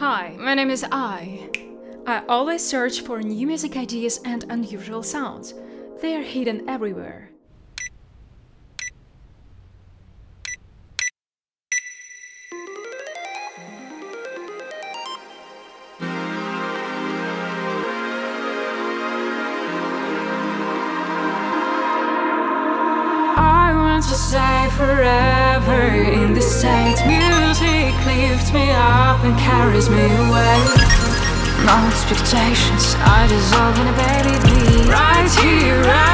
Hi, my name is Ai. I always search for new music ideas and unusual sounds. They are hidden everywhere. To stay forever in this state. Music lifts me up and carries me away. No expectations, I dissolve in a baby. Right here, right